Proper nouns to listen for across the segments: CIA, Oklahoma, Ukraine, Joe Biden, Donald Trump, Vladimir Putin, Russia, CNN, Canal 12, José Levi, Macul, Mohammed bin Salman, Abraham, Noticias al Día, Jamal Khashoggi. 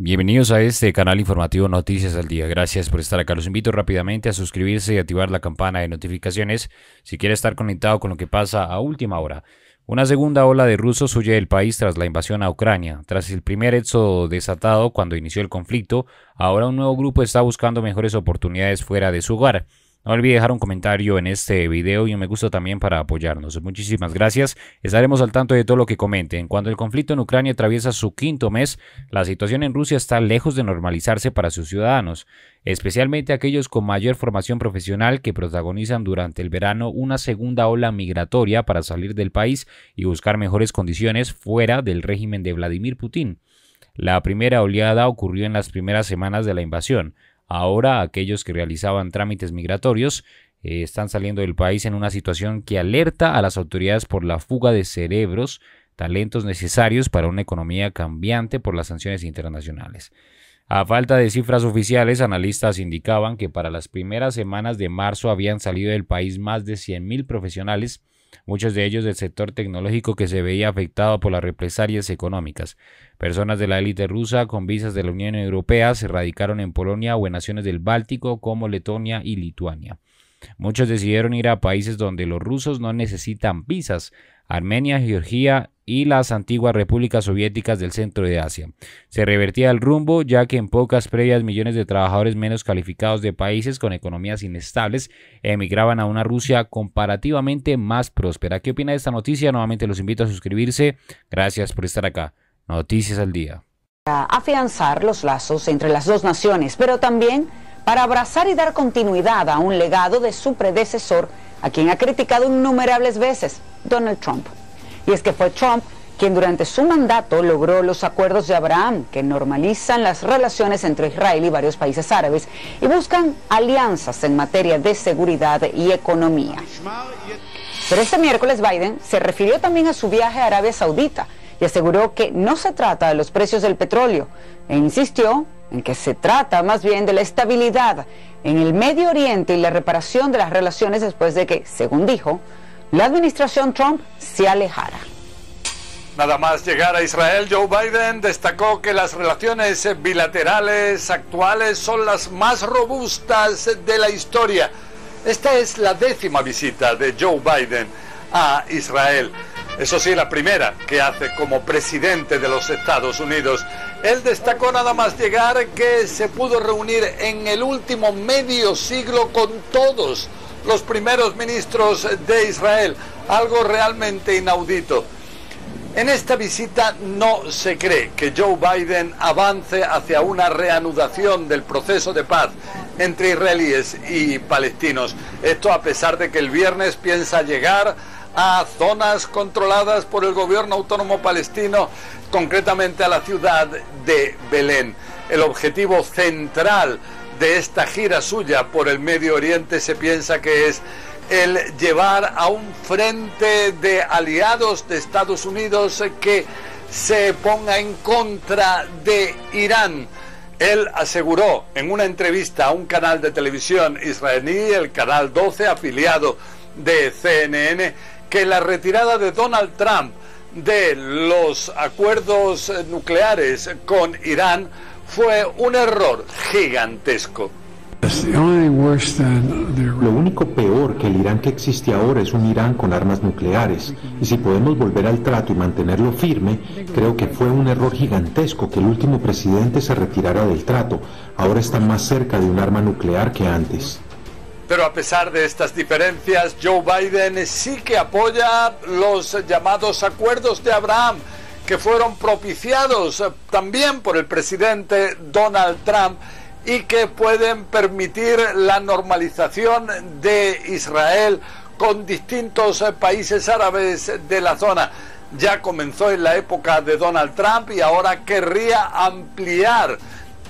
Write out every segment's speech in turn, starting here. Bienvenidos a este canal informativo Noticias al Día. Gracias por estar acá. Los invito rápidamente a suscribirse y activar la campana de notificaciones si quiere estar conectado con lo que pasa a última hora. Una segunda ola de rusos huye del país tras la invasión a Ucrania. Tras el primer éxodo desatado cuando inició el conflicto, ahora un nuevo grupo está buscando mejores oportunidades fuera de su hogar. No olvide dejar un comentario en este video y un me gusta también para apoyarnos. Muchísimas gracias. Estaremos al tanto de todo lo que comenten. Cuando el conflicto en Ucrania atraviesa su quinto mes, la situación en Rusia está lejos de normalizarse para sus ciudadanos, especialmente aquellos con mayor formación profesional que protagonizan durante el verano una segunda ola migratoria para salir del país y buscar mejores condiciones fuera del régimen de Vladimir Putin. La primera oleada ocurrió en las primeras semanas de la invasión. Ahora, aquellos que realizaban trámites migratorios están saliendo del país en una situación que alerta a las autoridades por la fuga de cerebros, talentos necesarios para una economía cambiante por las sanciones internacionales. A falta de cifras oficiales, analistas indicaban que para las primeras semanas de marzo habían salido del país más de 100.000 profesionales, muchos de ellos del sector tecnológico que se veía afectado por las represalias económicas. Personas de la élite rusa con visas de la Unión Europea se radicaron en Polonia o en naciones del Báltico como Letonia y Lituania. Muchos decidieron ir a países donde los rusos no necesitan visas: Armenia, Georgia y las antiguas repúblicas soviéticas del centro de Asia. Se revertía el rumbo, ya que en pocas previas millones de trabajadores menos calificados de países con economías inestables emigraban a una Rusia comparativamente más próspera. ¿Qué opina de esta noticia? Nuevamente los invito a suscribirse. Gracias por estar acá. Noticias al Día. Para afianzar los lazos entre las dos naciones, pero también para abrazar y dar continuidad a un legado de su predecesor, a quien ha criticado innumerables veces, Donald Trump. Y es que fue Trump quien durante su mandato logró los acuerdos de Abraham, que normalizan las relaciones entre Israel y varios países árabes y buscan alianzas en materia de seguridad y economía. Pero este miércoles Biden se refirió también a su viaje a Arabia Saudita y aseguró que no se trata de los precios del petróleo, e insistió en que se trata más bien de la estabilidad en el Medio Oriente y la reparación de las relaciones después de que, según dijo, la administración Trump se alejara. Nada más llegar a Israel, Joe Biden destacó que las relaciones bilaterales actuales son las más robustas de la historia. Esta es la 10ª visita de Joe Biden a Israel. Eso sí, la primera que hace como presidente de los Estados Unidos. Él destacó nada más llegar que se pudo reunir en el último medio siglo con todos los primeros ministros de Israel, algo realmente inaudito. En esta visita no se cree que Joe Biden avance hacia una reanudación del proceso de paz entre israelíes y palestinos. Esto a pesar de que el viernes piensa llegar a zonas controladas por el gobierno autónomo palestino, concretamente a la ciudad de Belén. El objetivo central de esta gira suya por el Medio Oriente se piensa que es el llevar a un frente de aliados de Estados Unidos que se ponga en contra de Irán. Él aseguró en una entrevista a un canal de televisión israelí, el Canal 12, afiliado de CNN, que la retirada de Donald Trump de los acuerdos nucleares con Irán fue un error gigantesco. Lo único peor que el Irán que existe ahora es un Irán con armas nucleares, y si podemos volver al trato y mantenerlo firme, creo que fue un error gigantesco que el último presidente se retirara del trato. Ahora está más cerca de un arma nuclear que antes. Pero a pesar de estas diferencias, Joe Biden sí que apoya los llamados acuerdos de Abraham, que fueron propiciados también por el presidente Donald Trump y que pueden permitir la normalización de Israel con distintos países árabes de la zona. Ya comenzó en la época de Donald Trump y ahora querría ampliar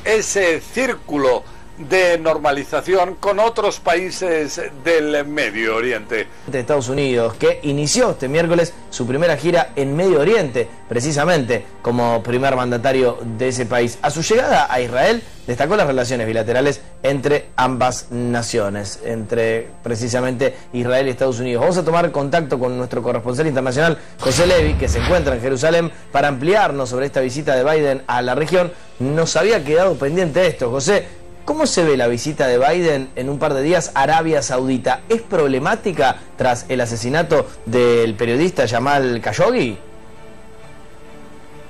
ese círculo de normalización con otros países del Medio Oriente. De Estados Unidos, que inició este miércoles su primera gira en Medio Oriente, precisamente como primer mandatario de ese país. A su llegada a Israel, destacó las relaciones bilaterales entre ambas naciones, entre precisamente Israel y Estados Unidos. Vamos a tomar contacto con nuestro corresponsal internacional, José Levi, que se encuentra en Jerusalén, para ampliarnos sobre esta visita de Biden a la región. Nos había quedado pendiente esto, José. ¿Cómo se ve la visita de Biden en un par de días a Arabia Saudita? ¿Es problemática tras el asesinato del periodista Jamal Khashoggi?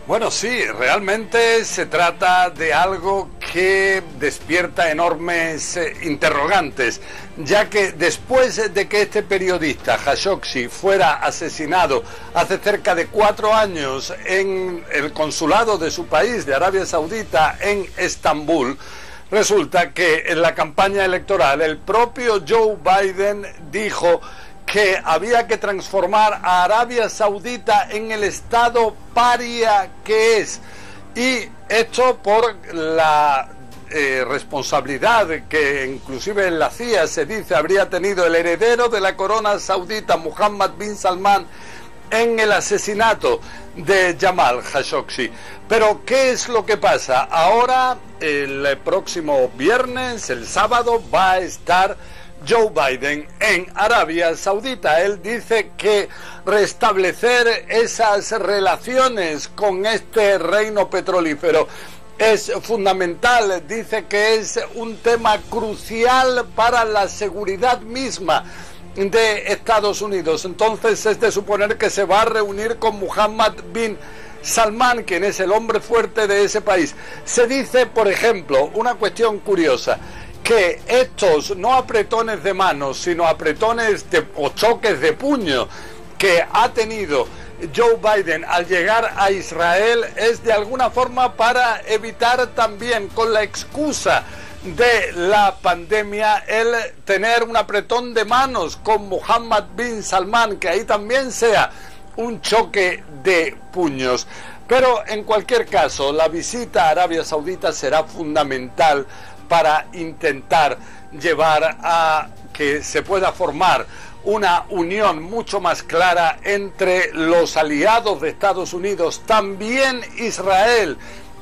Bueno, sí, realmente se trata de algo que despierta enormes interrogantes, ya que después de que este periodista Khashoggi fuera asesinado hace cerca de 4 años en el consulado de su país, de Arabia Saudita, en Estambul, resulta que en la campaña electoral el propio Joe Biden dijo que había que transformar a Arabia Saudita en el estado paria que es, y esto por la responsabilidad que inclusive en la CIA se dice habría tenido el heredero de la corona saudita, Mohammed bin Salman, en el asesinato de Jamal Khashoggi. Pero ¿qué es lo que pasa? Ahora, el próximo viernes, el sábado, va a estar Joe Biden en Arabia Saudita. Él dice que restablecer esas relaciones con este reino petrolífero es fundamental. Dice que es un tema crucial para la seguridad misma de Estados Unidos. Entonces es de suponer que se va a reunir con Mohammed bin Salman, quien es el hombre fuerte de ese país. Se dice, por ejemplo, una cuestión curiosa, que estos no apretones de manos, sino apretones o choques de puño que ha tenido Joe Biden al llegar a Israel es de alguna forma para evitar también, con la excusa de la pandemia, el tener un apretón de manos con Mohammed bin Salman, que ahí también sea un choque de puños. Pero en cualquier caso, la visita a Arabia Saudita será fundamental para intentar llevar a que se pueda formar una unión mucho más clara entre los aliados de Estados Unidos, también Israel,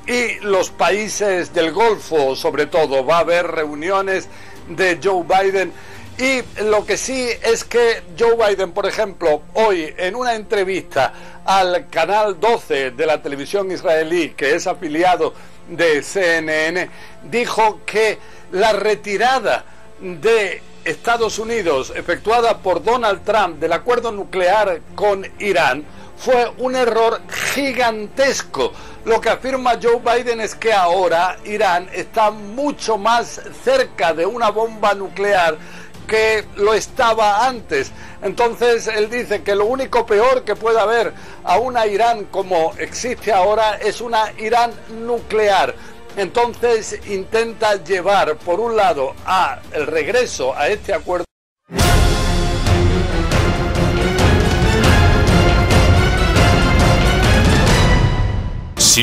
y los países del Golfo. Sobre todo va a haber reuniones de Joe Biden, y lo que sí es que Joe Biden, por ejemplo, hoy en una entrevista al Canal 12 de la televisión israelí, que es afiliado de CNN, dijo que la retirada de Estados Unidos efectuada por Donald Trump del acuerdo nuclear con Irán fue un error gigantesco. Lo que afirma Joe Biden es que ahora Irán está mucho más cerca de una bomba nuclear que lo estaba antes. Entonces él dice que lo único peor que puede haber a una Irán como existe ahora es una Irán nuclear. Entonces intenta llevar, por un lado, a el regreso a este acuerdo. Si